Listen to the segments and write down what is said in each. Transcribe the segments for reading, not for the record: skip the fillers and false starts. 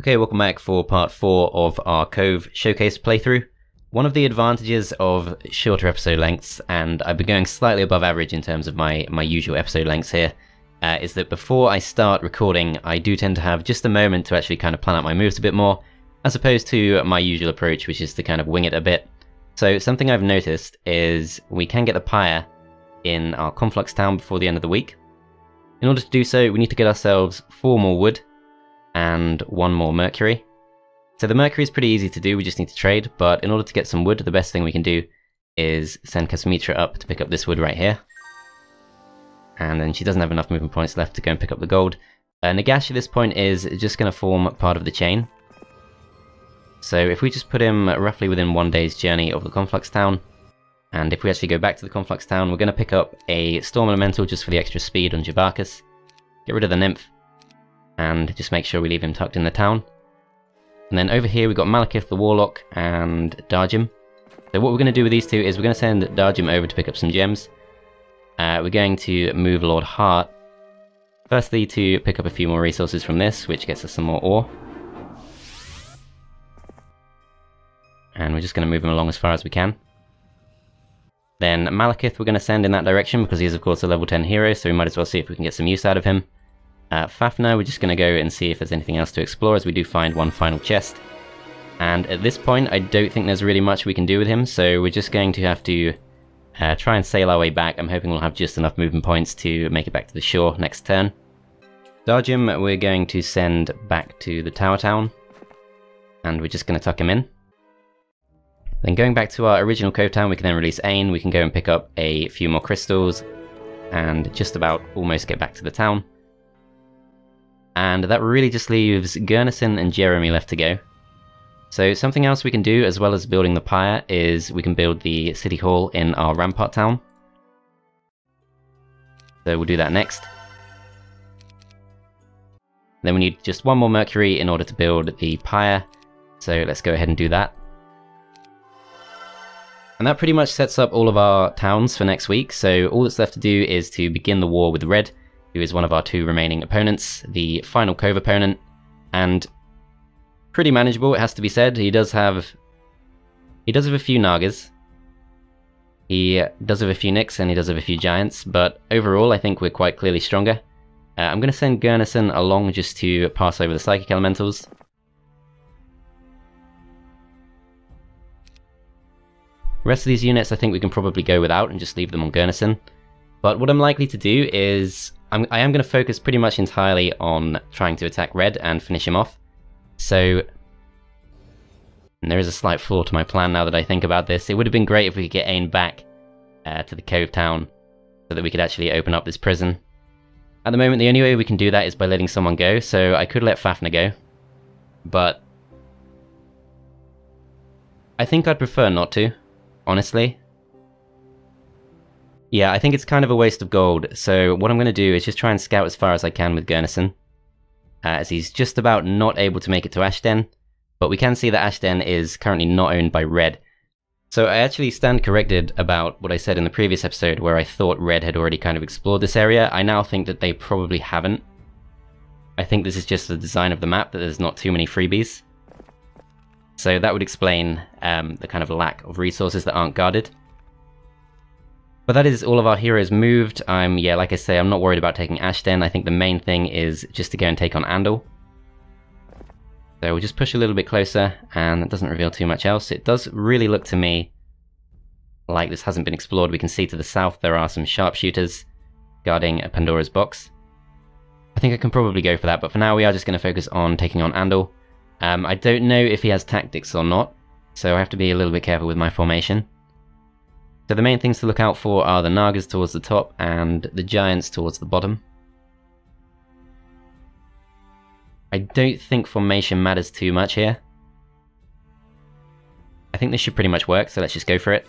Okay, welcome back for part 4 of our Cove Showcase playthrough. One of the advantages of shorter episode lengths, and I've been going slightly above average in terms of my usual episode lengths here, is that before I start recording, I do tend to have just a moment to actually kind of plan out my moves a bit more, as opposed to my usual approach, which is to kind of wing it a bit. So something I've noticed is we can get the pyre in our Conflux town before the end of the week. In order to do so, we need to get ourselves 4 more wood, and 1 more mercury. So the mercury is pretty easy to do, we just need to trade, but in order to get some wood, the best thing we can do is send Casimitra up to pick up this wood right here. And then she doesn't have enough movement points left to go and pick up the gold. Nagashi at this point is just going to form part of the chain. So if we just put him roughly within 1 day's journey of the Conflux Town, and if we actually go back to the Conflux Town, we're going to pick up a Storm Elemental just for the extra speed on Jibarkus, get rid of the Nymph, and just make sure we leave him tucked in the town. And then over here we've got Malekith the Warlock and Dargem. So what we're going to do with these two is we're going to send Dargem over to pick up some gems. We're going to move Lord Haart, firstly to pick up a few more resources from this, which gets us some more ore. And we're just going to move him along as far as we can. Then Malekith we're going to send in that direction because he is of course a level 10 hero, so we might as well see if we can get some use out of him. Fafner, we're just going to go and see if there's anything else to explore, as we do find one final chest. And at this point, I don't think there's really much we can do with him, so we're just going to have to try and sail our way back. I'm hoping we'll have just enough movement points to make it back to the shore next turn. Dargem, we're going to send back to the Tower Town, and we're just going to tuck him in. Then going back to our original Cove Town, we can then release Ain, we can go and pick up a few more crystals, and just about almost get back to the town. And that really just leaves Gurnisson and Jeremy left to go. So something else we can do, as well as building the pyre, is we can build the City Hall in our Rampart town. So we'll do that next. Then we need just 1 more mercury in order to build the pyre, so let's go ahead and do that. And that pretty much sets up all of our towns for next week, so all that's left to do is to begin the war with Red, who is one of our 2 remaining opponents, the final Cove opponent, and pretty manageable, it has to be said. He does have a few Nagas, he does have a few Nyx, and he does have a few Giants, but overall I think we're quite clearly stronger. I'm going to send Gurnisson along just to pass over the Psychic Elementals. The rest of these units I think we can probably go without and just leave them on Gurnisson. But what I'm likely to do is, I am going to focus pretty much entirely on trying to attack Red and finish him off. So, and there is a slight flaw to my plan now that I think about this. It would have been great if we could get Ain back to the Cove Town so that we could actually open up this prison. At the moment the only way we can do that is by letting someone go, so I could let Fafner go. But I think I'd prefer not to, honestly. Yeah, I think it's kind of a waste of gold, so what I'm going to do is just try and scout as far as I can with Gurnisson, as he's just about not able to make it to Ashden, but we can see that Ashden is currently not owned by Red. So I actually stand corrected about what I said in the previous episode where I thought Red had already kind of explored this area. I now think that they probably haven't. I think this is just the design of the map, that there's not too many freebies. So that would explain the kind of lack of resources that aren't guarded. But that is all of our heroes moved. Yeah, like I say, I'm not worried about taking Ashden. I think the main thing is just to go and take on Andal. So we'll just push a little bit closer, and that doesn't reveal too much else. It does really look to me like this hasn't been explored. We can see to the south there are some sharpshooters guarding a Pandora's box. I think I can probably go for that, but for now we are just going to focus on taking on Andal. I don't know if he has tactics or not, so I have to be a little bit careful with my formation. So the main things to look out for are the Nagas towards the top and the Giants towards the bottom. I don't think formation matters too much here. I think this should pretty much work, so let's just go for it.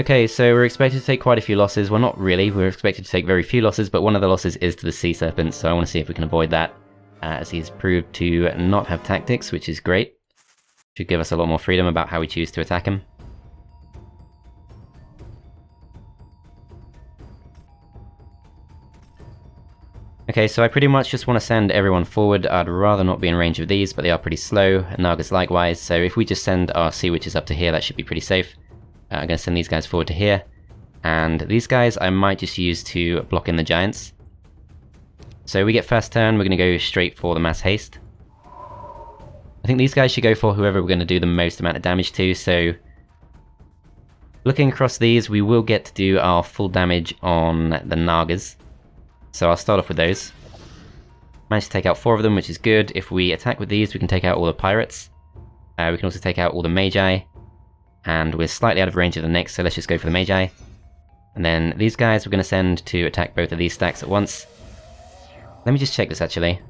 Okay, so we're expected to take quite a few losses. Well, not really, we're expected to take very few losses, but one of the losses is to the Sea Serpent, so I want to see if we can avoid that, as he's proved to not have tactics, which is great. Should give us a lot more freedom about how we choose to attack him. Okay, so I pretty much just want to send everyone forward. I'd rather not be in range of these, but they are pretty slow, and Nagas likewise, so if we just send our sea witches up to here, that should be pretty safe. I'm going to send these guys forward to here, and these guys I might just use to block in the giants. So we get first turn, we're going to go straight for the mass haste. I think these guys should go for whoever we're going to do the most amount of damage to, so... Looking across these, we will get to do our full damage on the Nagas. So I'll start off with those. Managed to take out 4 of them, which is good. If we attack with these, we can take out all the pirates. We can also take out all the magi. And we're slightly out of range of the next, so let's just go for the magi. And then these guys we're going to send to attack both of these stacks at once. Let me just check this actually.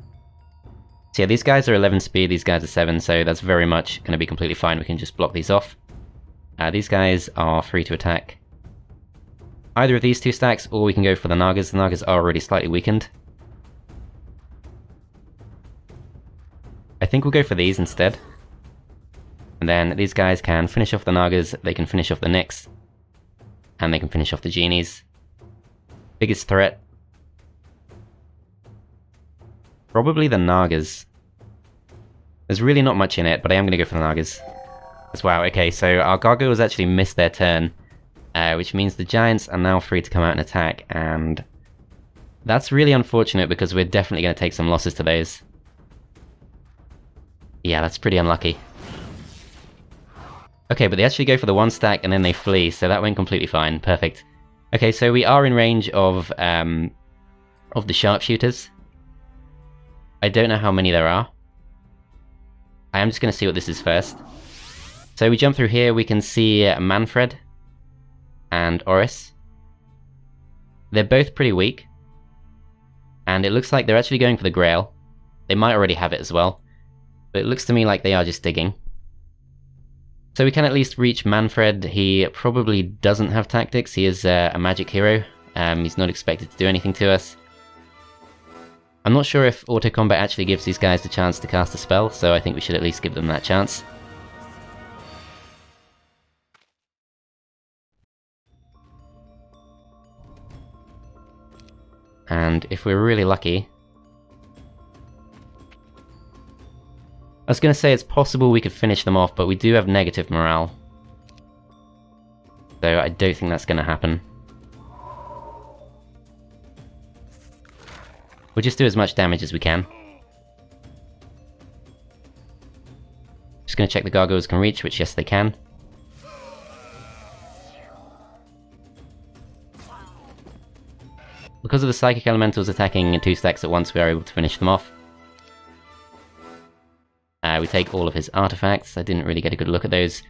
So yeah, these guys are 11 speed, these guys are 7, so that's very much going to be completely fine. We can just block these off. These guys are free to attack either of these two stacks, or we can go for the Nagas. The Nagas are already slightly weakened. I think we'll go for these instead. And then these guys can finish off the Nagas, they can finish off the Nyx, and they can finish off the Genies. Biggest threat? Probably the Nagas. There's really not much in it, but I am going to go for the Nagas. Wow, okay, so our gargoyles actually missed their turn. Which means the giants are now free to come out and attack, and that's really unfortunate because we're definitely going to take some losses to those. Yeah, that's pretty unlucky. Okay, but they actually go for the one stack and then they flee, so that went completely fine. Perfect. Okay, so we are in range of the sharpshooters. I don't know how many there are. I am just going to see what this is first. So we jump through here, we can see Manfred and Auris. They're both pretty weak, and it looks like they're actually going for the Grail. They might already have it as well, but it looks to me like they are just digging. So we can at least reach Manfred. He probably doesn't have tactics, he is a magic hero. He's not expected to do anything to us. I'm not sure if auto combat actually gives these guys the chance to cast a spell, so I think we should at least give them that chance. And if we're really lucky... I was going to say it's possible we could finish them off, but we do have negative morale. So I don't think that's going to happen. We'll just do as much damage as we can. Just going to check the gargoyles can reach, which yes they can. Because of the psychic elementals attacking in 2 stacks at once, we are able to finish them off. We take all of his artifacts. I didn't really get a good look at those.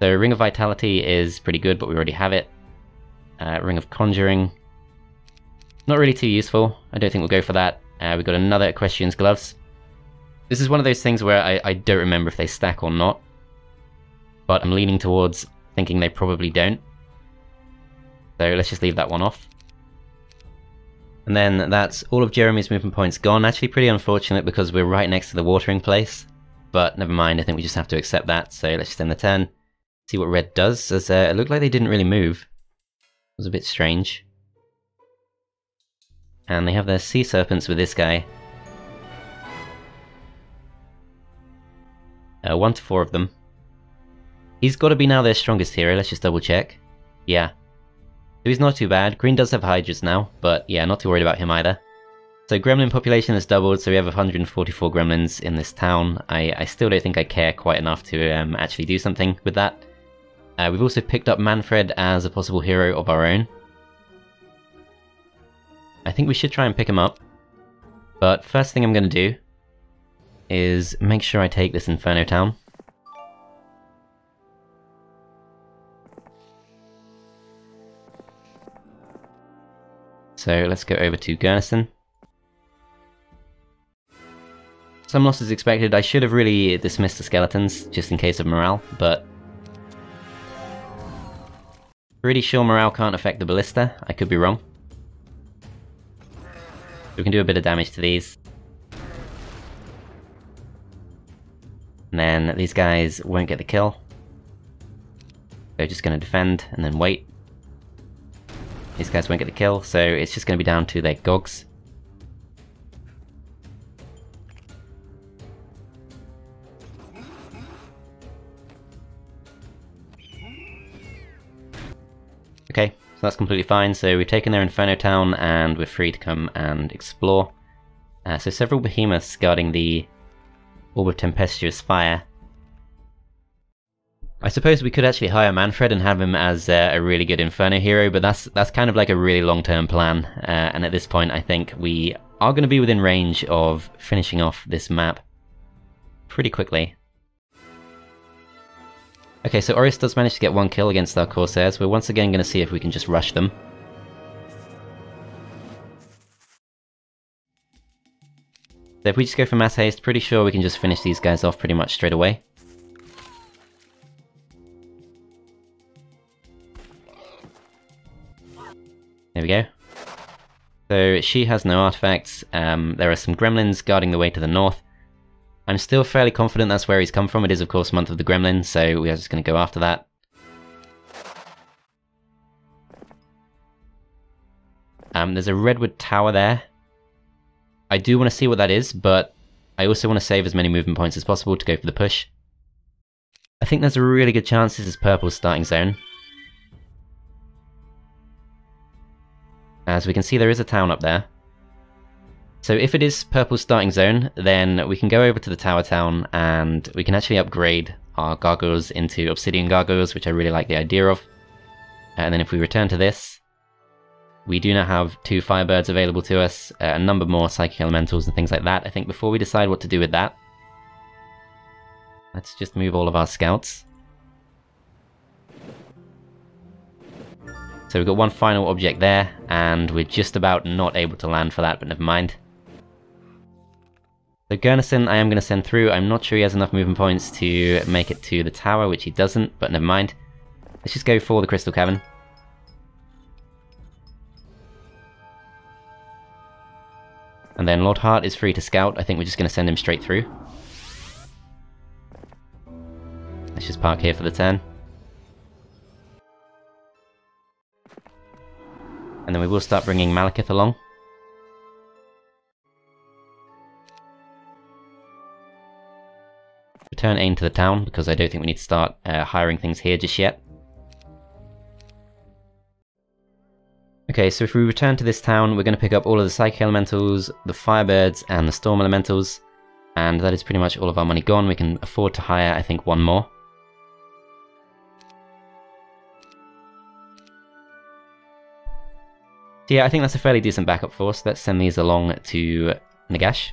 So Ring of Vitality is pretty good, but we already have it. Ring of Conjuring. Not really too useful. I don't think we'll go for that. We got another Equestrian's Gloves. This is one of those things where I don't remember if they stack or not. But I'm leaning towards thinking they probably don't. So let's just leave that one off. And then that's all of Jeremy's movement points gone. Actually pretty unfortunate because we're right next to the watering place. But never mind, I think we just have to accept that. So let's just end the turn. See what Red does. As, it looked like they didn't really move. It was a bit strange. And they have their sea serpents with this guy. 1 to 4 of them. He's got to be now their strongest hero. Let's just double check. Yeah. So he's not too bad. Green does have Hydras now, but yeah, not too worried about him either. So gremlin population has doubled, so we have 144 gremlins in this town. I still don't think I care quite enough to actually do something with that. We've also picked up Manfred as a possible hero of our own. I think we should try and pick him up. But first thing I'm going to do is make sure I take this Inferno town. So let's go over to Gurnisson. Some losses expected. I should have really dismissed the skeletons, just in case of morale, but... Pretty sure morale can't affect the ballista, I could be wrong. We can do a bit of damage to these. And then these guys won't get the kill. They're just going to defend, and then wait. These guys won't get the kill, so it's just going to be down to their gogs. So that's completely fine. So we've taken their Inferno Town and we're free to come and explore. So several behemoths guarding the Orb of Tempestuous Fire. I suppose we could actually hire Manfred and have him as a really good Inferno hero, but that's kind of like a really long-term plan. And at this point I think we are going to be within range of finishing off this map pretty quickly. Okay, so Auris does manage to get one kill against our Corsairs. We're once again going to see if we can just rush them. So if we just go for mass haste, pretty sure we can just finish these guys off pretty much straight away. There we go. So she has no artifacts. There are some gremlins guarding the way to the north. I'm still fairly confident that's where he's come from. It is of course Month of the Gremlin, so we are just going to go after that. There's a redwood tower there. I do want to see what that is, but I also want to save as many movement points as possible to go for the push. I think there's a really good chance this is Purple's starting zone. As we can see, there is a town up there. So if it is Purple's starting zone, then we can go over to the Tower Town and we can actually upgrade our gargoyles into obsidian gargoyles, which I really like the idea of. And then if we return to this, we do now have 2 Firebirds available to us, a number more Psychic Elementals and things like that. I think before we decide what to do with that, let's just move all of our scouts. So we've got one final object there, and we're just about not able to land for that, but never mind. So Gurnisson I am going to send through. I'm not sure he has enough movement points to make it to the tower, which he doesn't, but never mind. Let's just go for the Crystal Cavern. And then Lord Haart is free to scout. I think we're just going to send him straight through. Let's just park here for the turn. And then we will start bringing Malekith along. Return Ain to the town, because I don't think we need to start hiring things here just yet. Okay, so if we return to this town, we're going to pick up all of the Psychic Elementals, the Firebirds, and the Storm Elementals. And that is pretty much all of our money gone. We can afford to hire, I think, one more. So yeah, I think that's a fairly decent backup force. Let's send these along to Nagashi.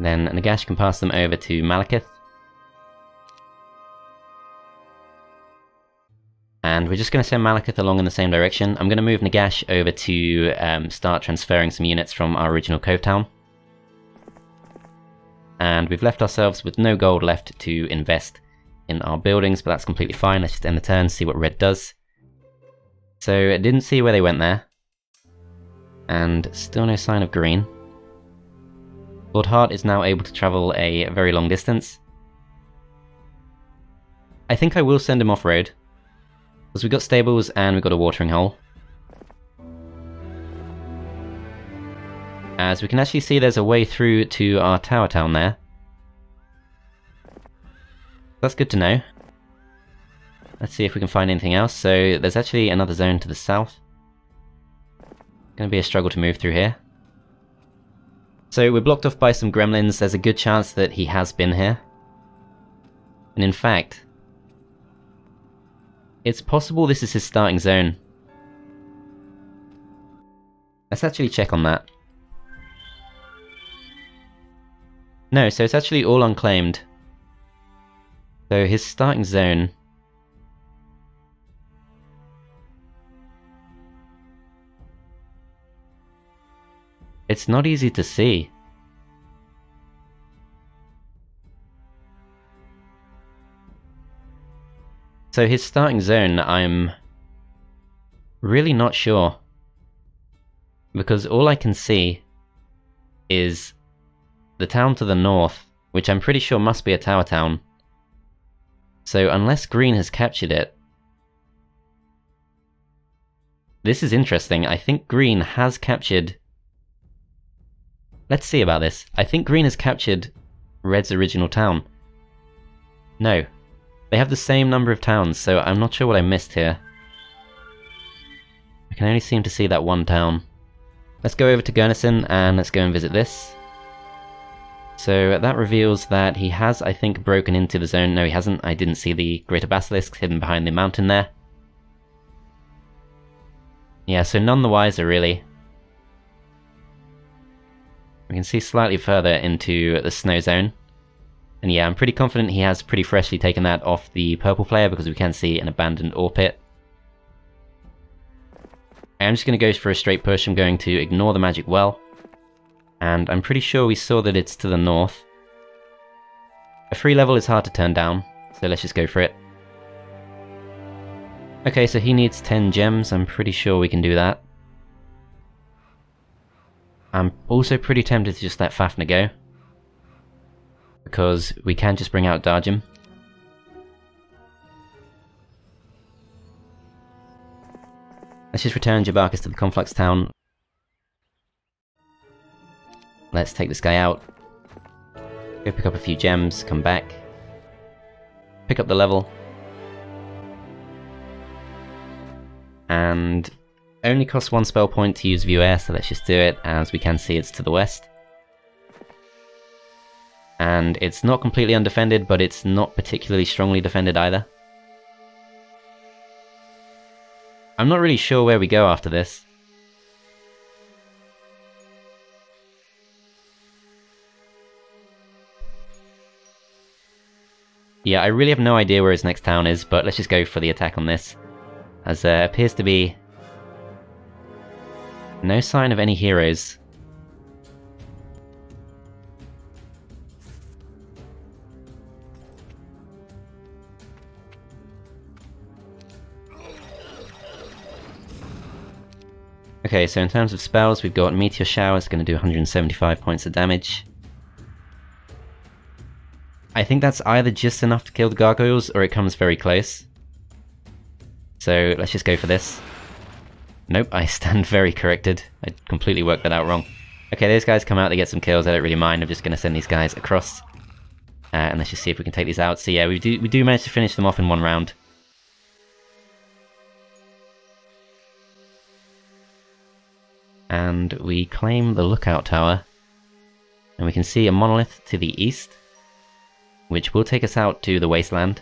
Then Nagashi can pass them over to Malekith. And we're just going to send Malekith along in the same direction. I'm going to move Nagashi over to start transferring some units from our original Cove Town. And we've left ourselves with no gold left to invest in our buildings, but that's completely fine. Let's just end the turn, see what Red does. So I didn't see where they went there. And still no sign of green. Lord Haart is now able to travel a very long distance. I think I will send him off-road, because we've got stables and we've got a watering hole. As we can actually see, there's a way through to our Tower Town there. That's good to know. Let's see if we can find anything else. So there's actually another zone to the south. Gonna be a struggle to move through here. So we're blocked off by some gremlins. There's a good chance that he has been here. And in fact, it's possible this is his starting zone. Let's actually check on that. No, so it's actually all unclaimed. So his starting zone... it's not easy to see. So his starting zone, I'm really not sure. Because all I can see is the town to the north, which I'm pretty sure must be a Tower Town. So unless green has captured it... this is interesting. I think green has captured Let's see about this. I think Green has captured Red's original town. No. They have the same number of towns, so I'm not sure what I missed here. I can only seem to see that one town. Let's go over to Gurnisson and let's go and visit this. So that reveals that he has, I think, broken into the zone. No, he hasn't. I didn't see the Greater Basilisk hidden behind the mountain there. Yeah, so none the wiser, really. We can see slightly further into the snow zone. And yeah, I'm pretty confident he has pretty freshly taken that off the purple player because we can see an abandoned ore pit. I'm just going to go for a straight push. I'm going to ignore the magic well. And I'm pretty sure we saw that it's to the north. A free level is hard to turn down, so let's just go for it. Okay, so he needs 10 gems. I'm pretty sure we can do that. I'm also pretty tempted to just let Fafner go, because we can just bring out Dargem. Let's just return Jibarkus to the Conflux town. Let's take this guy out. Go pick up a few gems, come back. Pick up the level. And only costs one spell point to use View Air, so let's just do it. As we can see, it's to the west. And it's not completely undefended, but it's not particularly strongly defended either. I'm not really sure where we go after this. Yeah, I really have no idea where his next town is, but let's just go for the attack on this. As there appears to be no sign of any heroes. Okay, so in terms of spells, we've got Meteor Shower, it's going to do 175 points of damage. I think that's either just enough to kill the gargoyles, or it comes very close. So let's just go for this. Nope, I stand very corrected. I completely worked that out wrong. Okay, those guys come out, they get some kills, I don't really mind, I'm just going to send these guys across. And let's just see if we can take these out. So yeah, we do manage to finish them off in one round. And we claim the lookout tower. And we can see a monolith to the east, which will take us out to the wasteland.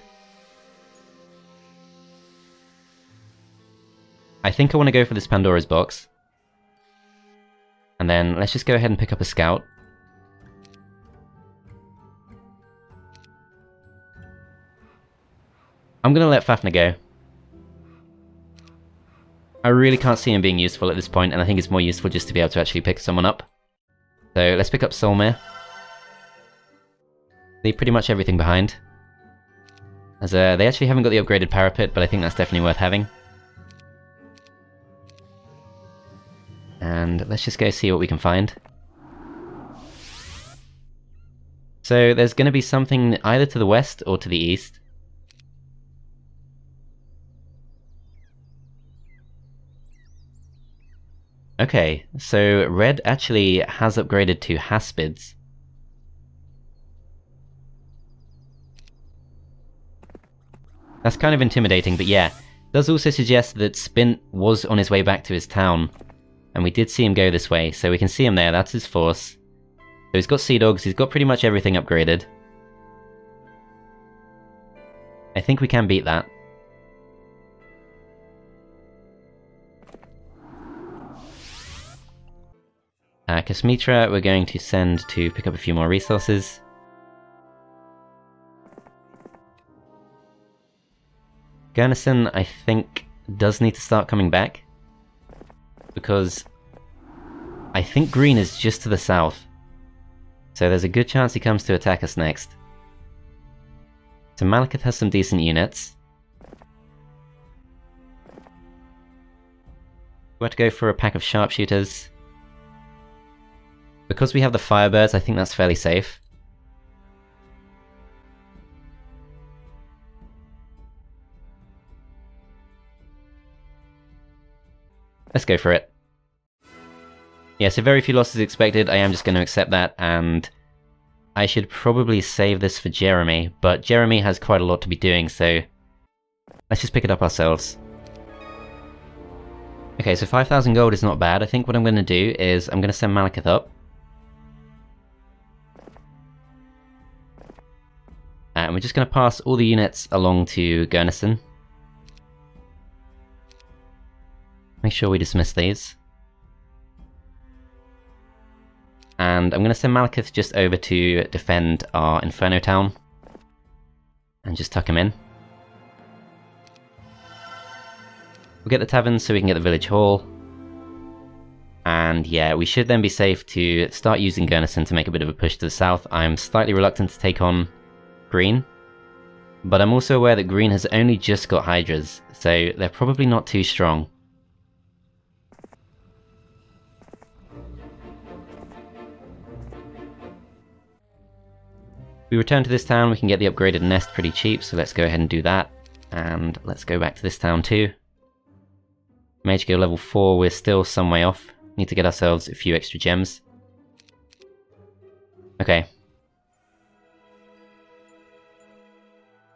I think I want to go for this Pandora's box. And then let's just go ahead and pick up a scout. I'm going to let Fafner go. I really can't see him being useful at this point, and I think it's more useful just to be able to actually pick someone up. So let's pick up Solmyr. Leave pretty much everything behind. As they actually haven't got the upgraded parapet, but I think that's definitely worth having. And let's just go see what we can find. So there's going to be something either to the west or to the east. Okay, so Red actually has upgraded to Haspids. That's kind of intimidating, but yeah. It does also suggest that Spint was on his way back to his town. And we did see him go this way, so we can see him there, that's his force. So he's got Sea Dogs, he's got pretty much everything upgraded. I think we can beat that. Casmetra we're going to send to pick up a few more resources. Gurnisson, I think, does need to start coming back, because I think Green is just to the south, so there's a good chance he comes to attack us next. So Malekith has some decent units. We're to go for a pack of sharpshooters. Because we have the Firebirds, I think that's fairly safe. Let's go for it. Yeah, so very few losses expected. I am just going to accept that, and I should probably save this for Jeremy, but Jeremy has quite a lot to be doing, so let's just pick it up ourselves. Okay, so 5,000 gold is not bad. I think what I'm going to do is I'm going to send Malekith up. And we're just going to pass all the units along to Gurnisson. Make sure we dismiss these. And I'm going to send Malekith just over to defend our Inferno Town. And just tuck him in. We'll get the tavern so we can get the village hall. And yeah, we should then be safe to start using Gurnisson to make a bit of a push to the south. I'm slightly reluctant to take on Green. But I'm also aware that Green has only just got Hydras, so they're probably not too strong. We return to this town, we can get the upgraded nest pretty cheap, so let's go ahead and do that. And let's go back to this town too. Mage Guild level 4, we're still some way off. Need to get ourselves a few extra gems. Okay.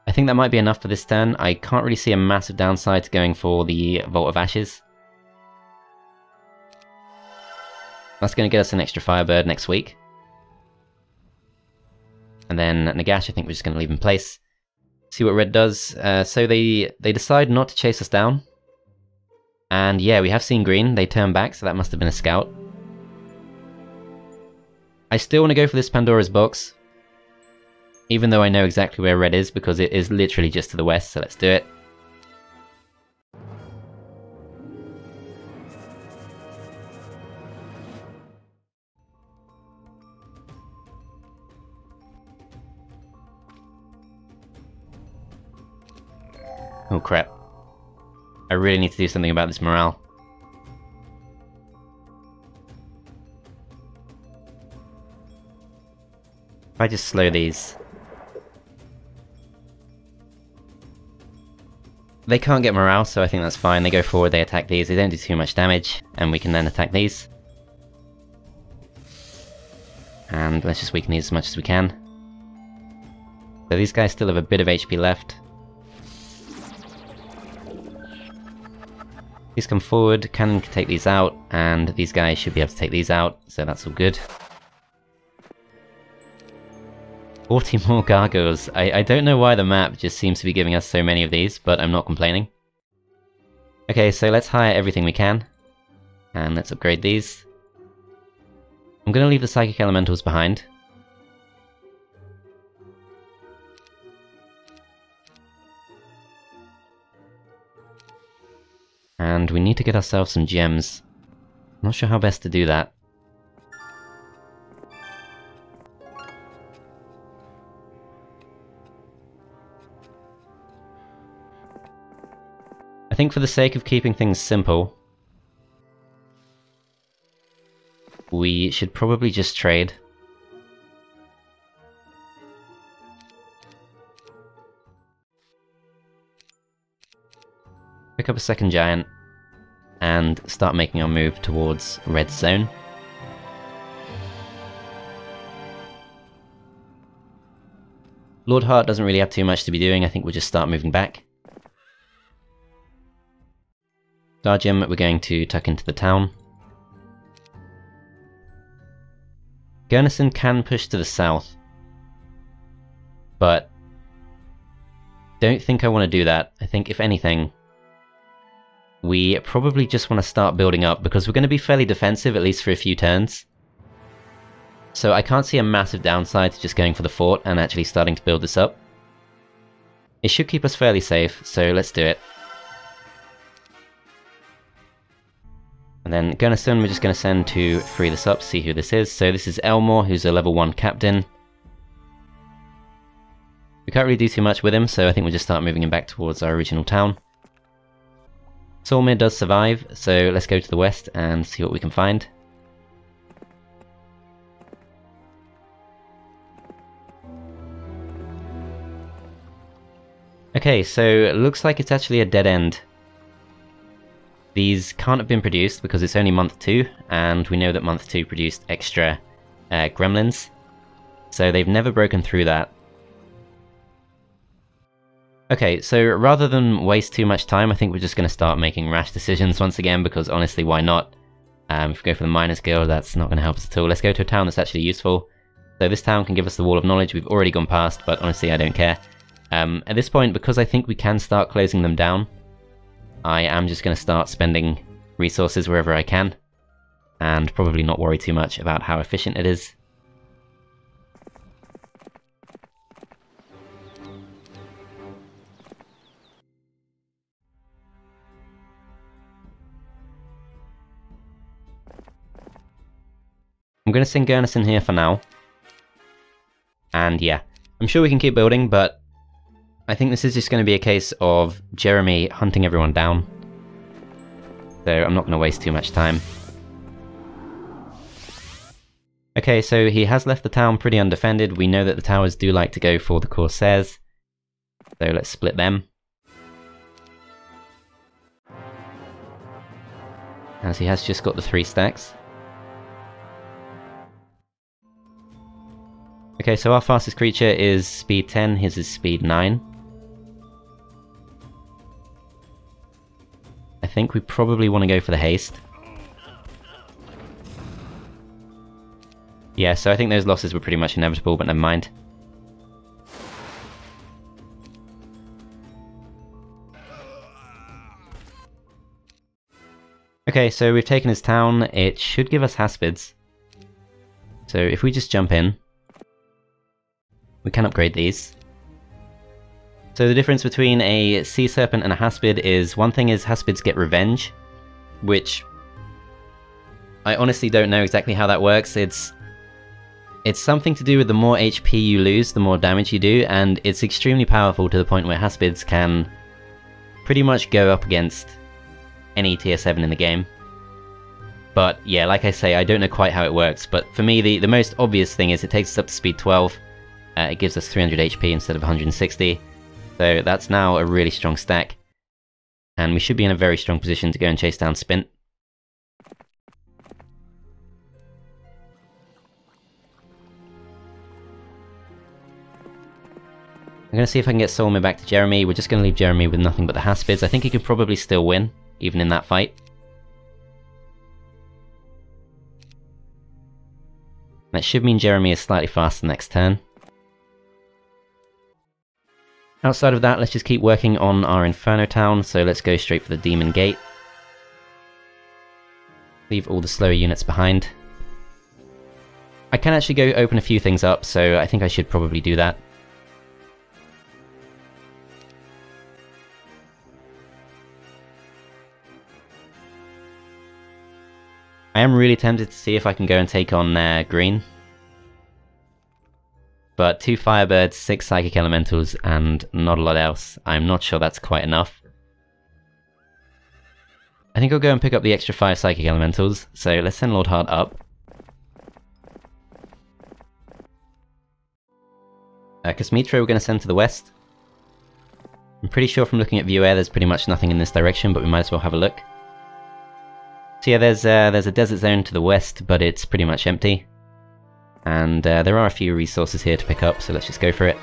I think that might be enough for this turn. I can't really see a massive downside to going for the Vault of Ashes. That's going to get us an extra Firebird next week. And then Nagash, I think we're just going to leave in place. See what Red does. So they decide not to chase us down. And yeah, we have seen Green. They turn back, so that must have been a scout. I still want to go for this Pandora's Box. Even though I know exactly where Red is, because it is literally just to the west, so let's do it. Oh crap. I really need to do something about this morale. If I just slow these... They can't get morale, so I think that's fine. They go forward, they attack these, they don't do too much damage, and we can then attack these. And let's just weaken these as much as we can. So these guys still have a bit of HP left. These come forward, cannon can take these out, and these guys should be able to take these out, so that's all good. 40 more gargoyles. I don't know why the map just seems to be giving us so many of these, but I'm not complaining. Okay, so let's hire everything we can, and let's upgrade these. I'm going to leave the Psychic Elementals behind. And we need to get ourselves some gems. I'm not sure how best to do that. I think for the sake of keeping things simple, we should probably just trade. Pick up a second giant, and start making our move towards Red's zone. Lord Haart doesn't really have too much to be doing, I think we'll just start moving back. Dargem we're going to tuck into the town. Gurnisson can push to the south, but don't think I want to do that. I think if anything, we probably just want to start building up, because we're going to be fairly defensive, at least for a few turns. So I can't see a massive downside to just going for the fort and actually starting to build this up. It should keep us fairly safe, so let's do it. And then Gurnisson we're just going to send to free this up, see who this is. So this is Elmore, who's a level 1 captain. We can't really do too much with him, so I think we'll just start moving him back towards our original town. Solmyr does survive, so let's go to the west and see what we can find. Okay, so it looks like it's actually a dead end. These can't have been produced because it's only month 2, and we know that month 2 produced extra gremlins. So they've never broken through that. Okay, so rather than waste too much time, I think we're just going to start making rash decisions once again, because honestly, why not? If we go for the Miners Guild, that's not going to help us at all. Let's go to a town that's actually useful. So this town can give us the Wall of Knowledge. We've already gone past, but honestly, I don't care. At this point, because I think we can start closing them down, I am just going to start spending resources wherever I can, and probably not worry too much about how efficient it is. I'm going to send Gurnisson here for now, and yeah, I'm sure we can keep building, but I think this is just going to be a case of Jeremy hunting everyone down, so I'm not going to waste too much time. Okay, so he has left the town pretty undefended. We know that the towers do like to go for the Corsairs, so let's split them. As he has just got the 3 stacks. Okay, so our fastest creature is speed 10, his is speed 9. I think we probably want to go for the haste. Yeah, so I think those losses were pretty much inevitable, but never mind. Okay, so we've taken his town. It should give us Haspids. So if we just jump in, we can upgrade these. So the difference between a Sea Serpent and a Haspid is, one thing is Haspids get revenge, which I honestly don't know exactly how that works. It's something to do with the more HP you lose, the more damage you do, and it's extremely powerful to the point where Haspids can pretty much go up against any tier 7 in the game. But yeah, like I say, I don't know quite how it works, but for me the most obvious thing is it takes us up to speed 12. It gives us 300 HP instead of 160, so that's now a really strong stack, and we should be in a very strong position to go and chase down Spint. I'm going to see if I can get Solmyr back to Jeremy. We're just going to leave Jeremy with nothing but the Haspids. I think he could probably still win, even in that fight. That should mean Jeremy is slightly faster next turn. Outside of that, let's just keep working on our Inferno Town, so let's go straight for the Demon Gate. Leave all the slower units behind. I can actually go open a few things up, so I think I should probably do that. I am really tempted to see if I can go and take on Green. But 2 Firebirds, 6 Psychic Elementals, and not a lot else. I'm not sure that's quite enough. I think I'll go and pick up the extra 5 Psychic Elementals, so let's send Lord Haart up. Casmetra we're going to send to the west. I'm pretty sure from looking at view air there's pretty much nothing in this direction, but we might as well have a look. So yeah, there's a desert zone to the west, but it's pretty much empty. And there are a few resources here to pick up, so let's just go for it.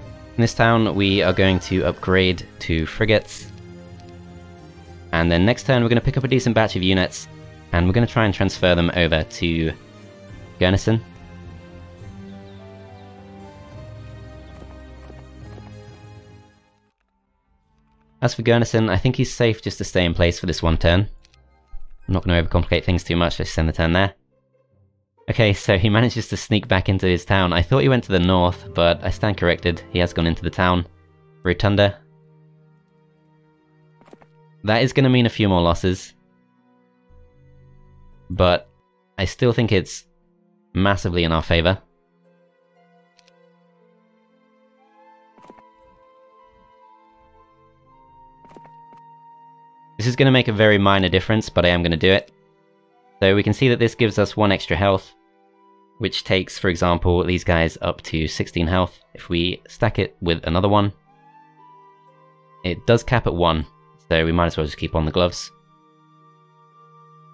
In this town we are going to upgrade to frigates, and then next turn we're going to pick up a decent batch of units, and we're going to try and transfer them over to Gurnisson. As for Gurnisson, I think he's safe just to stay in place for this one turn. I'm not going to overcomplicate things too much, let's send the turn there. Okay, so he manages to sneak back into his town. I thought he went to the north, but I stand corrected, he has gone into the town. Rotunda. That is going to mean a few more losses. But I still think it's massively in our favour. This This is going to make a very minor difference, but I am going to do it. So we can see that this gives us 1 extra health, which takes, for example, these guys up to 16 health. If we stack it with another one, it does cap at 1, so we might as well just keep on the gloves.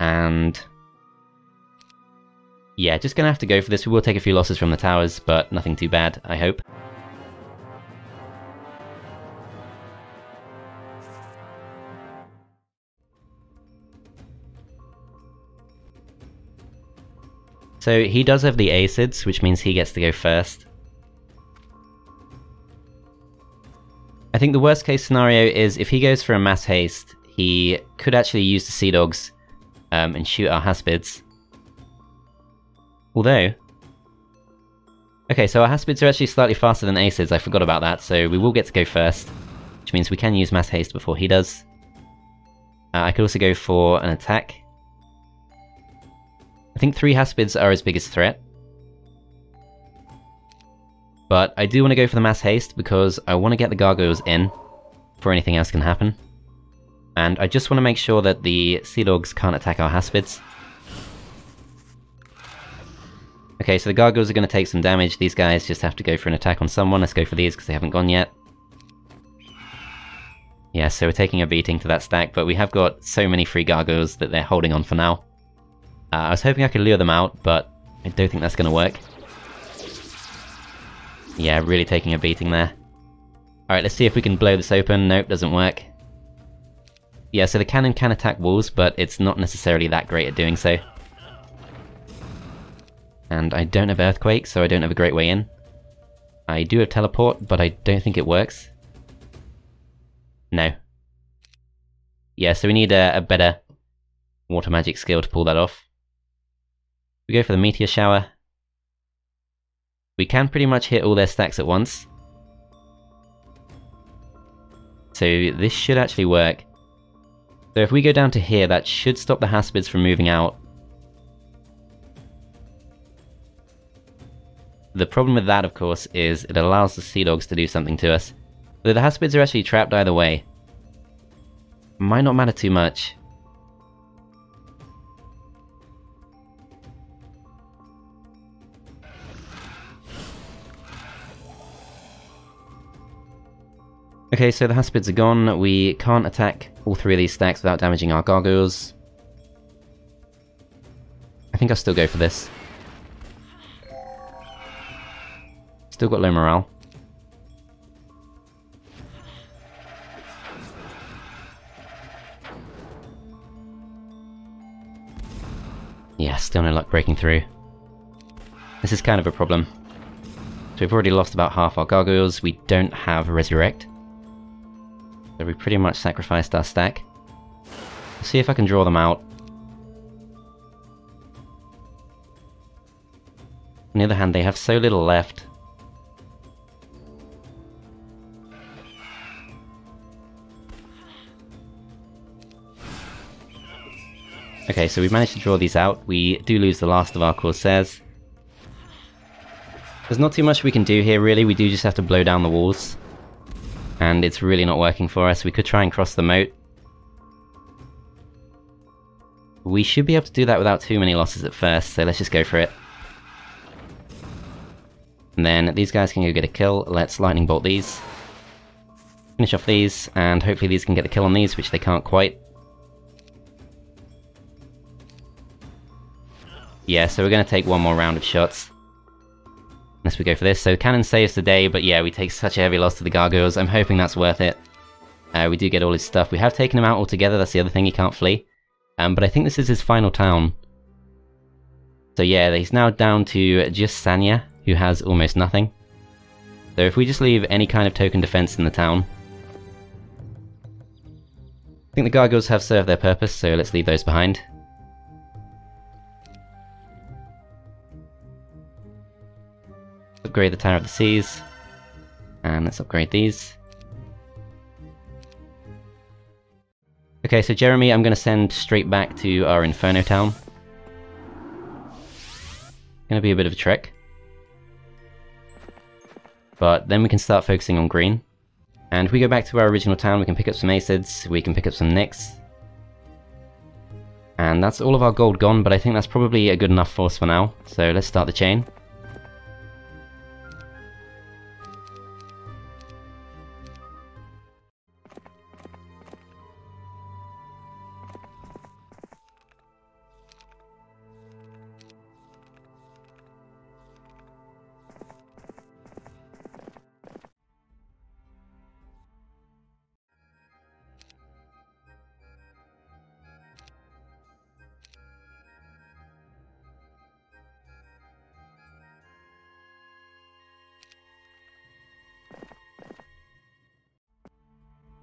And yeah, just going to have to go for this. We will take a few losses from the towers, but nothing too bad, I hope. So he does have the Acids, which means he gets to go first. I think the worst case scenario is if he goes for a mass haste, he could actually use the Sea Dogs and shoot our Haspids. Although... okay, so our Haspids are actually slightly faster than Acids, I forgot about that, so we will get to go first. Which means we can use mass haste before he does. I could also go for an attack. I think 3 Haspids are his biggest threat. But I do want to go for the mass haste because I want to get the gargoyles in before anything else can happen. And I just want to make sure that the Sea Dogs can't attack our Haspids. Okay, so the gargoyles are going to take some damage. These guys just have to go for an attack on someone. Let's go for these because they haven't gone yet. Yeah, so we're taking a beating to that stack, but we have got so many free gargoyles that they're holding on for now. I was hoping I could lure them out, but I don't think that's going to work. Yeah, really taking a beating there. Alright, let's see if we can blow this open. Nope, doesn't work. Yeah, so the cannon can attack walls, but it's not necessarily that great at doing so. And I don't have Earthquake, so I don't have a great way in. I do have Teleport, but I don't think it works. No. Yeah, so we need a better Water Magic skill to pull that off. We go for the Meteor Shower. We can pretty much hit all their stacks at once. So this should actually work. So if we go down to here, that should stop the Haspids from moving out. The problem with that, of course, is it allows the Sea Dogs to do something to us. Though the Haspids are actually trapped either way. Might not matter too much. Okay, so the Haspids are gone. We can't attack all 3 of these stacks without damaging our gargoyles. I think I'll still go for this. Still got low morale. Yeah, still no luck breaking through. This is kind of a problem. So we've already lost about half our gargoyles. We don't have Resurrect. So we pretty much sacrificed our stack. Let's see if I can draw them out. On the other hand, they have so little left. Okay, so we managed to draw these out. We do lose the last of our Corsairs. There's not too much we can do here, really. We do just have to blow down the walls. And it's really not working for us. We could try and cross the moat. We should be able to do that without too many losses at first, so let's just go for it. And then these guys can go get a kill. Let's lightning bolt these. Finish off these, and hopefully these can get the kill on these, which they can't quite. Yeah, so we're going to take one more round of shots. Unless we go for this. So cannon saves the day, but yeah, we take such a heavy loss to the gargoyles. I'm hoping that's worth it. We do get all his stuff. We have taken him out altogether, that's the other thing, he can't flee. But I think this is his final town. So yeah, he's now down to just Sanya, who has almost nothing. So if we just leave any kind of token defense in the town... I think the gargoyles have served their purpose, so let's leave those behind. Upgrade the Tower of the Seas, and let's upgrade these. Okay, so Jeremy I'm going to send straight back to our Inferno Town. Going to be a bit of a trek. But then we can start focusing on green. And if we go back to our original town, we can pick up some Acids, we can pick up some Nyx, And that's all of our gold gone, but I think that's probably a good enough force for now. So let's start the chain.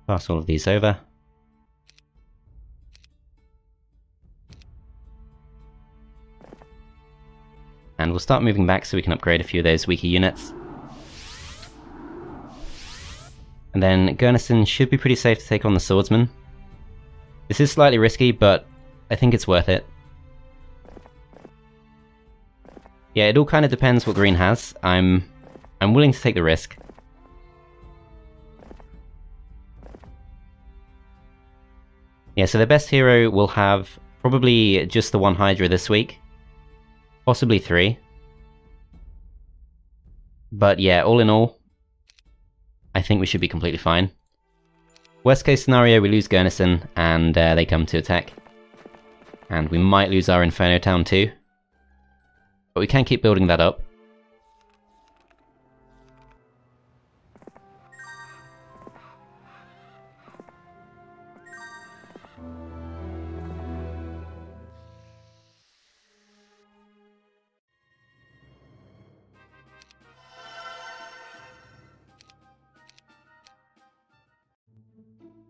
Pass all of these over. And we'll start moving back so we can upgrade a few of those weaker units. And then Gurnisson should be pretty safe to take on the Swordsman. This is slightly risky, but I think it's worth it. Yeah, it all kind of depends what green has. I'm willing to take the risk. Yeah, so the best hero will have probably just the one Hydra this week. Possibly three. But yeah, all in all, I think we should be completely fine. Worst case scenario, we lose Gurnisson and they come to attack. And we might lose our Inferno Town too. But we can keep building that up.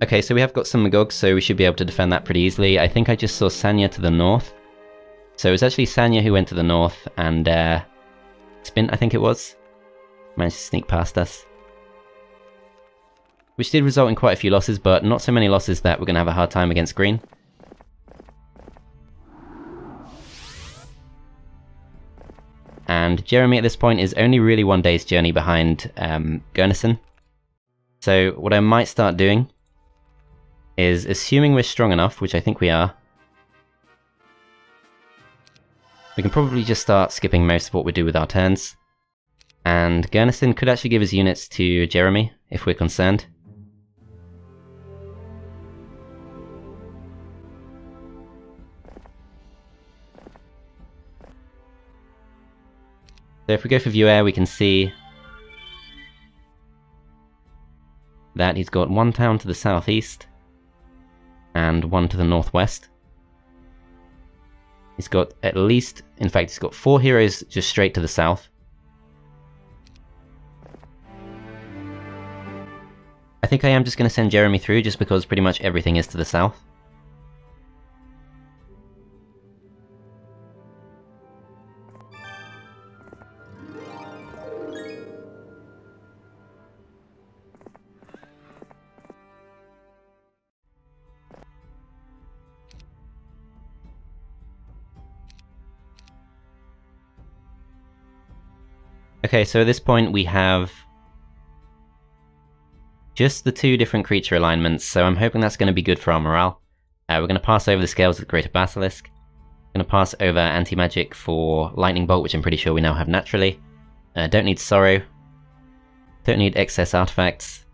Okay, so we have got some Magog, so we should be able to defend that pretty easily. I think I just saw Sanya to the north. So it was actually Sanya who went to the north, and Spint, I think it was, managed to sneak past us. Which did result in quite a few losses, but not so many losses that we're going to have a hard time against green. And Jeremy at this point is only really one day's journey behind Gurnisson. So what I might start doing is, assuming we're strong enough, which I think we are, we can probably just start skipping most of what we do with our turns. And Gurnisson could actually give his units to Jeremy, if we're concerned. So if we go for View Air, we can see that he's got one town to the southeast and one to the northwest. He's got at least, in fact he's got four heroes just straight to the south. I think I am just going to send Jeremy through just because pretty much everything is to the south. Okay, so at this point we have just the two different creature alignments, so I'm hoping that's going to be good for our morale. We're going to pass over the Scales of the Greater Basilisk. We're going to pass over Anti-Magic for Lightning Bolt, which I'm pretty sure we now have naturally. Don't need Sorrow. Don't need Excess Artifacts.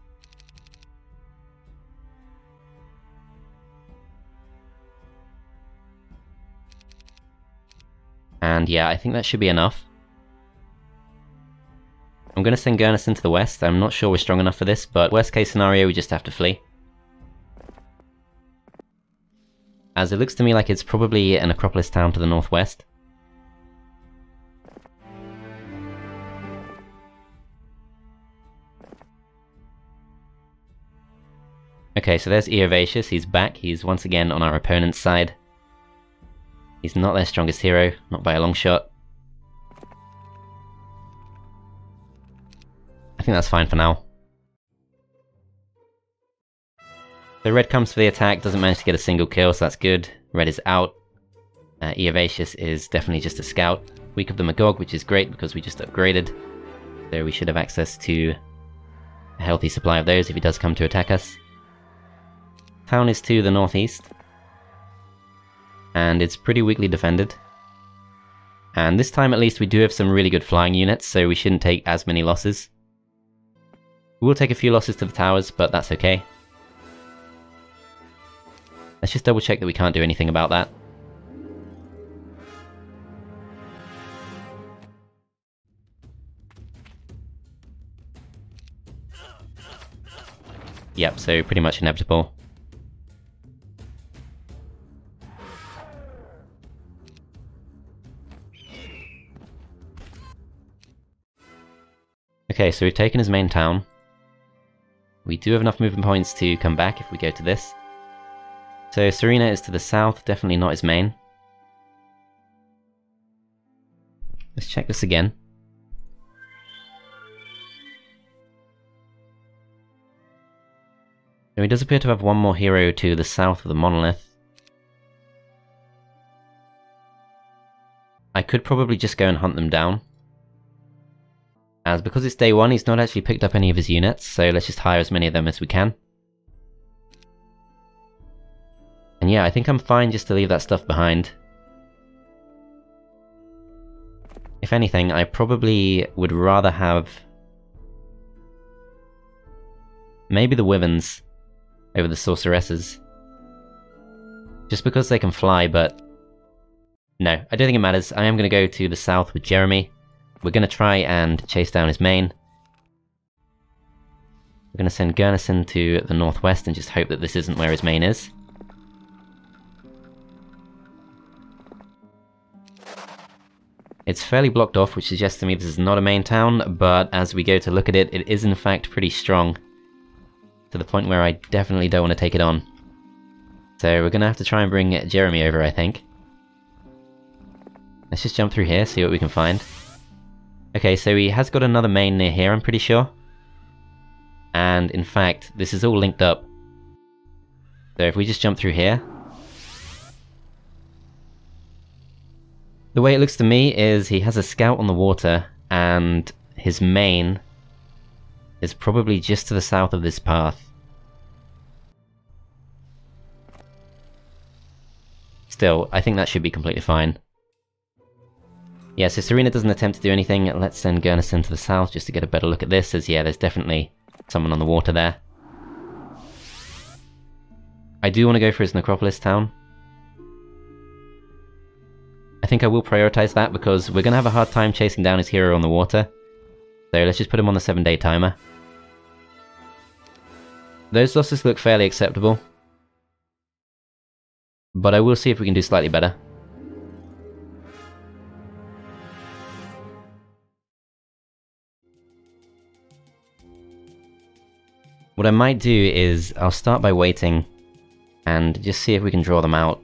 And yeah, I think that should be enough. I'm going to send Gurnisson to the west. I'm not sure we're strong enough for this, but worst case scenario, we just have to flee. As it looks to me like it's probably an Acropolis town to the northwest. Okay, so there's Eovacius. He's back. He's once again on our opponent's side. He's not their strongest hero, not by a long shot. I think that's fine for now. So Red comes for the attack, doesn't manage to get a single kill, so that's good. Red is out. Eovacius is definitely just a scout. Weak of the Magog, which is great because we just upgraded. So we should have access to a healthy supply of those if he does come to attack us. Town is to the northeast. and it's pretty weakly defended. And this time at least we do have some really good flying units, so we shouldn't take as many losses. We'll take a few losses to the towers, but that's okay. Let's just double check that we can't do anything about that. Yep, so pretty much inevitable. Okay, so we've taken his main town. We do have enough movement points to come back if we go to this. So Serena is to the south, definitely not his main. Let's check this again. So he does appear to have one more hero to the south of the monolith. I could probably just go and hunt them down. As because it's day one, he's not actually picked up any of his units, so let's just hire as many of them as we can. And yeah, I think I'm fine just to leave that stuff behind. If anything, I probably would rather have maybe the wyverns over the sorceresses. Just because they can fly, but no, I don't think it matters. I am going to go to the south with Jeremy. We're going to try and chase down his main. We're going to send Gurnisson to the northwest and just hope that this isn't where his main is. It's fairly blocked off, which suggests to me this is not a main town, but as we go to look at it, it is in fact pretty strong. To the point where I definitely don't want to take it on. So we're going to have to try and bring Jeremy over, I think. Let's just jump through here, see what we can find. Okay, so he has got another main near here, I'm pretty sure. And in fact, this is all linked up. So if we just jump through here. The way it looks to me is he has a scout on the water, and his main is probably just to the south of this path. Still, I think that should be completely fine. Yeah, so Serena doesn't attempt to do anything. Let's send Gurnisson to the south just to get a better look at this, as yeah, there's definitely someone on the water there. I do want to go for his necropolis town. I think I will prioritize that because we're going to have a hard time chasing down his hero on the water. So let's just put him on the 7-day timer. Those losses look fairly acceptable. But I will see if we can do slightly better. What I might do is, I'll start by waiting and just see if we can draw them out.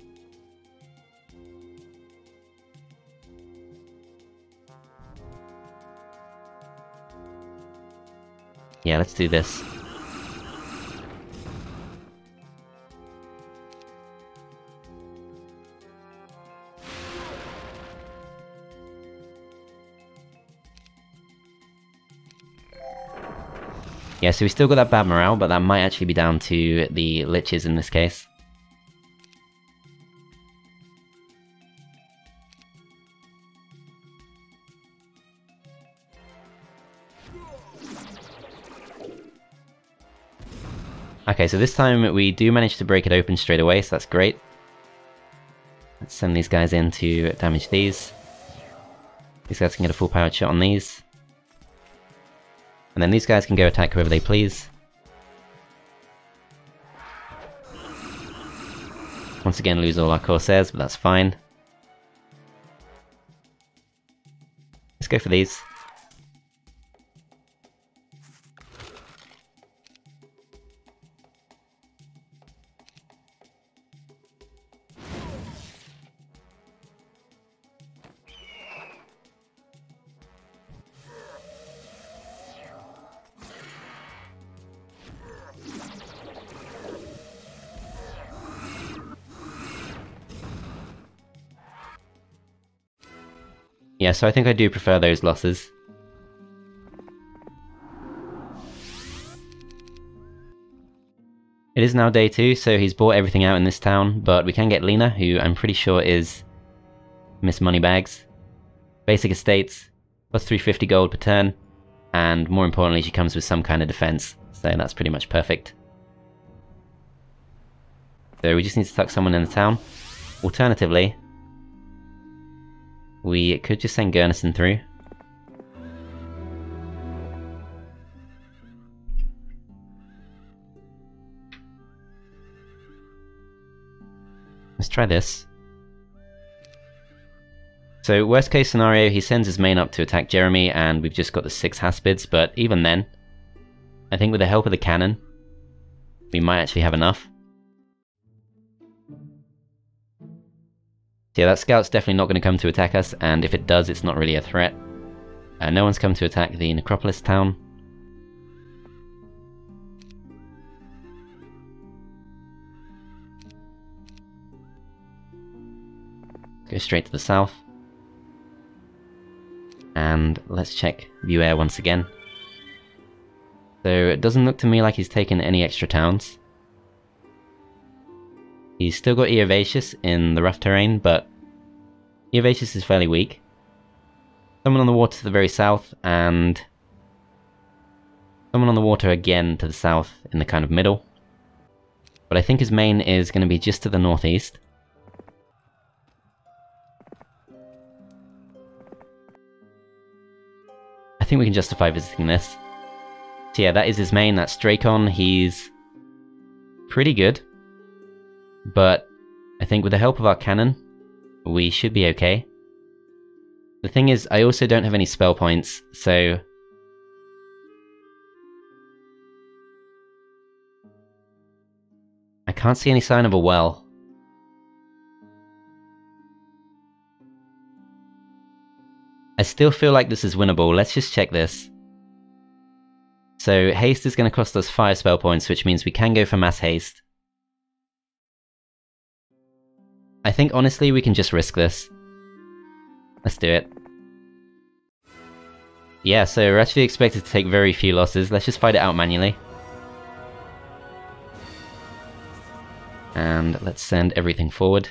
Yeah, let's do this. Yeah, so we still got that bad morale, but that might actually be down to the liches in this case. Okay, so this time we do manage to break it open straight away, so that's great. Let's send these guys in to damage these. These guys can get a full powered shot on these. And then these guys can go attack whoever they please. Once again, lose all our Corsairs, but that's fine. Let's go for these. Yeah, so I think I do prefer those losses. It It is now day two, so he's bought everything out in this town, but we can get Lena, who I'm pretty sure is Miss Moneybags. Basic estates, plus 350 gold per turn, and more importantly she comes with some kind of defense, so that's pretty much perfect. So we just need to tuck someone in the town. Alternatively, we could just send Gurnisson through. Let's try this. So worst case scenario, he sends his main up to attack Jeremy and we've just got the 6 Haspids, but even then, I think with the help of the cannon, we might actually have enough. So yeah, that scout's definitely not going to come to attack us, and if it does, it's not really a threat. No one's come to attack the necropolis town. Go straight to the south. And let's check view air once again. So it doesn't look to me like he's taken any extra towns. He's still got Eovacius in the rough terrain, but Eovacius is fairly weak. Someone on the water to the very south, and someone on the water again to the south in the kind of middle. But I think his main is going to be just to the northeast. I think we can justify visiting this. So yeah, that is his main, that's Dracon. He's pretty good, but I think with the help of our cannon, we should be okay. The thing is, I also don't have any spell points, so I can't see any sign of a well. I still feel like this is winnable. Let's just check this. So haste is going to cost us 5 spell points, which means we can go for mass haste. I think honestly we can just risk this. Let's do it. Yeah, so we're actually expected to take very few losses. Let's just fight it out manually. And let's send everything forward.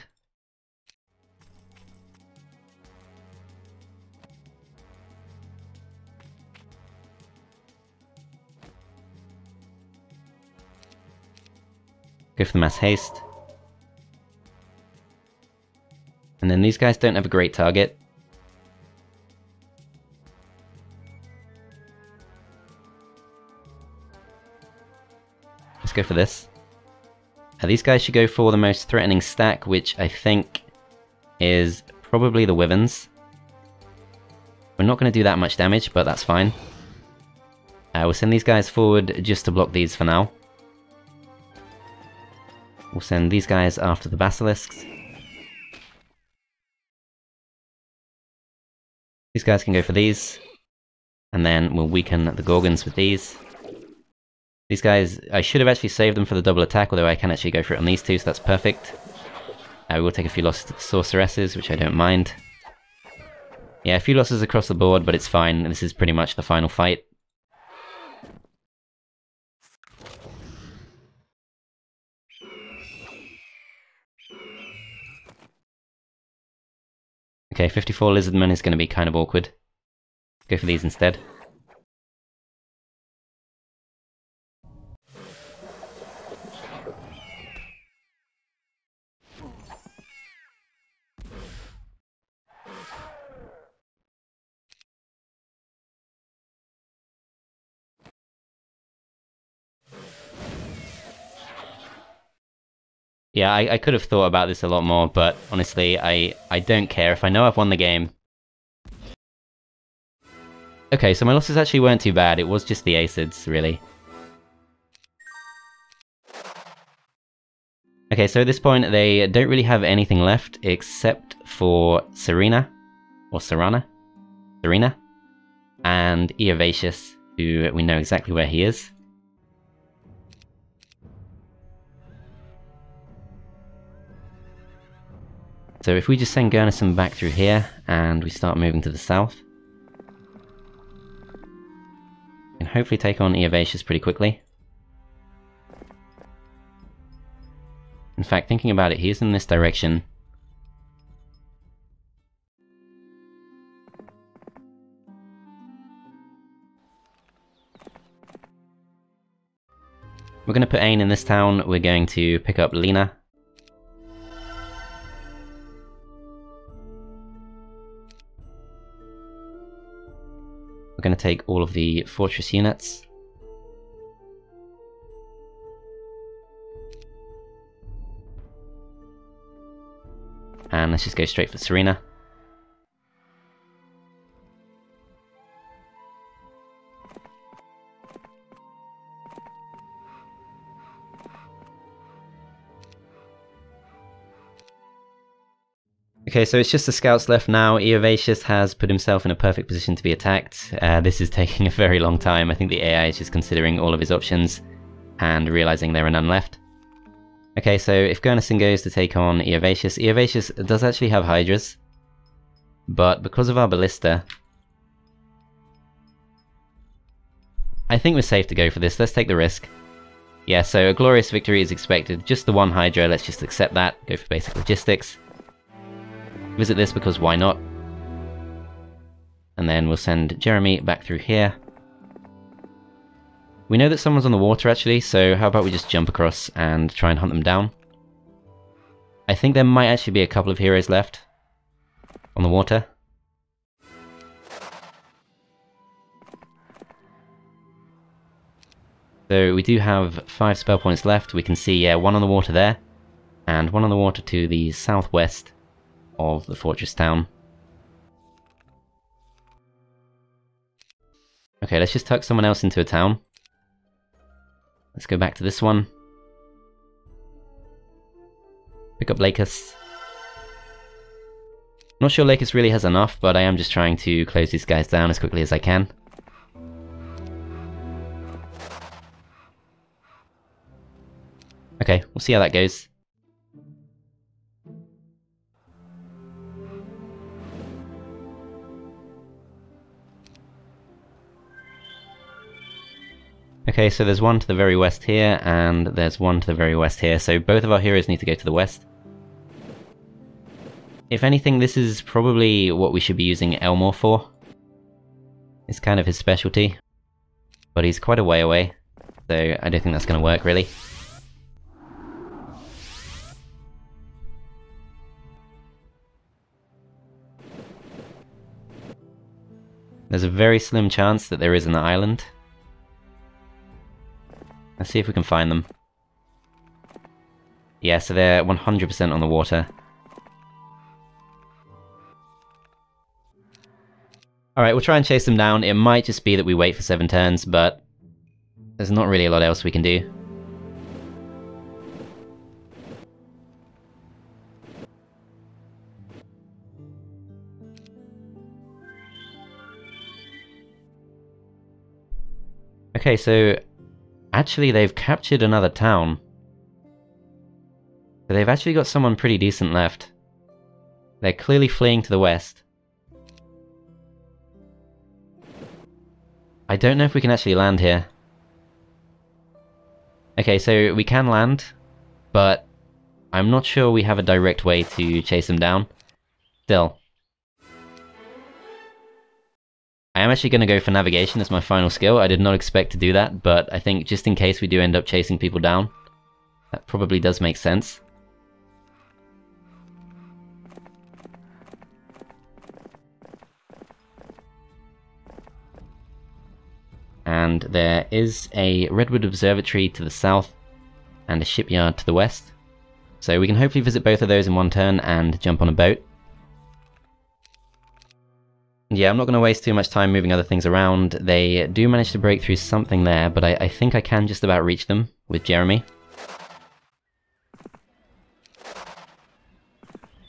Go for the mass haste. And then these guys don't have a great target. Let's go for this. These guys should go for the most threatening stack, which I think is probably the Wyverns. We're not going to do that much damage, but that's fine. We'll send these guys forward just to block these for now. We'll send these guys after the basilisks. These guys can go for these. And then we'll weaken the Gorgons with these. These guys, I should have actually saved them for the double attack, although I can actually go for it on these two, so that's perfect. We will take a few losses to the sorceresses, which I don't mind. Yeah, a few losses across the board, but it's fine. This is pretty much the final fight. Okay, 54 lizardmen is going to be kind of awkward. Go for these instead. Yeah, I could have thought about this a lot more, but honestly, I don't care. If I know I've won the game... Okay, so my losses actually weren't too bad. It was just the acids, really. Okay, so at this point, they don't really have anything left, except for Serena. Or Serana? Serena. And Eovacius, who we know exactly where he is. So if we just send Gurnisson back through here, and we start moving to the south, we can hopefully take on Eovacius pretty quickly. In fact, thinking about it, he's in this direction. We're going to put Ain in this town. We're going to pick up Lena. We're going to take all of the fortress units. And let's just go straight for Serena. Okay, so it's just the scouts left now. Eovacius has put himself in a perfect position to be attacked. This is taking a very long time. I think the AI is just considering all of his options and realizing there are none left. Okay, so if Gurnisson goes to take on Eovacius, Eovacius does actually have Hydras, but because of our Ballista, I think we're safe to go for this. Let's take the risk. Yeah, so a glorious victory is expected. Just the one Hydra, let's just accept that. Go for basic logistics. Visit this because why not? And then we'll send Jeremy back through here. We know that someone's on the water actually, so how about we just jump across and try and hunt them down? I think there might actually be a couple of heroes left on the water. So we do have 5 spell points left. We can see, yeah, one on the water there, and one on the water to the southwest of the fortress town. Okay, let's just tuck someone else into a town. Let's go back to this one. Pick up Lakeus. Not sure Lakeus really has enough, but I am just trying to close these guys down as quickly as I can. Okay, we'll see how that goes. Okay, so there's one to the very west here, and there's one to the very west here, so both of our heroes need to go to the west. If anything, this is probably what we should be using Elmore for. It's kind of his specialty, but he's quite a way away, so I don't think that's going to work really. There's a very slim chance that there is an island. Let's see if we can find them. Yeah, so they're 100% on the water. Alright, we'll try and chase them down. It might just be that we wait for 7 turns, but there's not really a lot else we can do. Okay, so actually, they've captured another town. But they've actually got someone pretty decent left. They're clearly fleeing to the west. I don't know if we can actually land here. Okay, so we can land, but I'm not sure we have a direct way to chase them down. Still. I am actually going to go for navigation as my final skill. I did not expect to do that, but I think just in case we do end up chasing people down, that probably does make sense. And there is a Redwood Observatory to the south and a shipyard to the west. So we can hopefully visit both of those in one turn and jump on a boat. Yeah, I'm not going to waste too much time moving other things around. They do manage to break through something there, but I think I can just about reach them with Jeremy.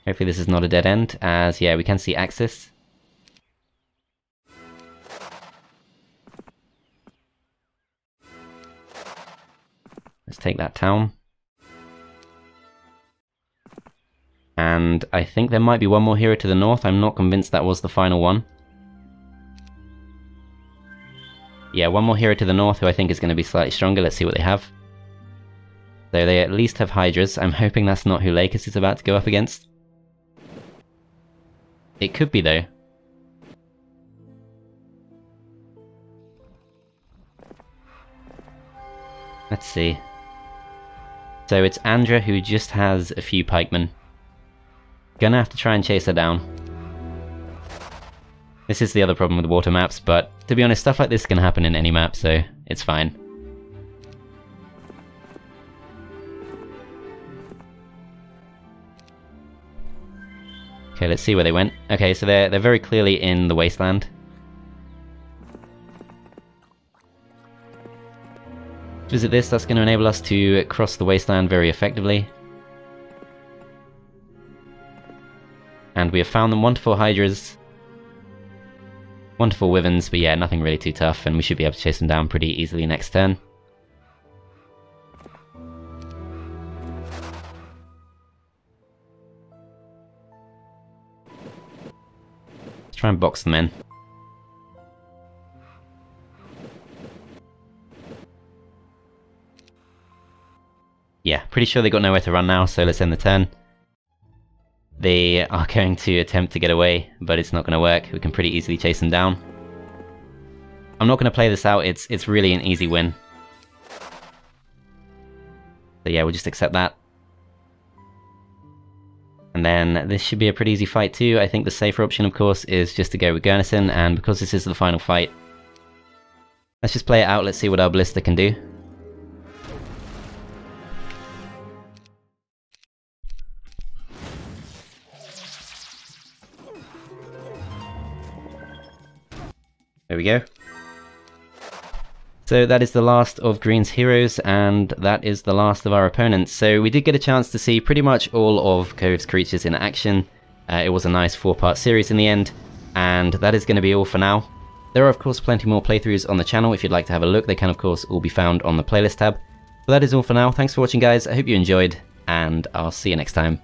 Hopefully this is not a dead end, as yeah, we can see Axis. Let's take that town. And I think there might be one more hero to the north. I'm not convinced that was the final one. Yeah, one more hero to the north who I think is going to be slightly stronger. Let's see what they have. Though they at least have Hydras. I'm hoping that's not who Lakeus is about to go up against. It could be though. Let's see. So it's Andra who just has a few pikemen. Gonna have to try and chase her down. This is the other problem with water maps, but to be honest, stuff like this can happen in any map, so it's fine. Okay, let's see where they went. Okay, so they're very clearly in the wasteland. Visit this, that's going to enable us to cross the wasteland very effectively. And we have found them. Wonderful hydras. Wonderful wyverns, but yeah, nothing really too tough, and we should be able to chase them down pretty easily next turn. Try and box them in. Yeah, pretty sure they got nowhere to run now, so let's end the turn. They are going to attempt to get away, but it's not going to work. We can pretty easily chase them down. I'm not going to play this out, it's really an easy win. So yeah, we'll just accept that. And then this should be a pretty easy fight too. I think the safer option, of course, is just to go with Gurnisson, and because this is the final fight, let's just play it out, let's see what our Ballista can do. There we go. So that is the last of Green's heroes, and that is the last of our opponents. So we did get a chance to see pretty much all of Cove's creatures in action. It was a nice 4-part series in the end, and that is going to be all for now. There are of course plenty more playthroughs on the channel. If you'd like to have a look, they can of course all be found on the playlist tab. But that is all for now. Thanks for watching guys, I hope you enjoyed, and I'll see you next time.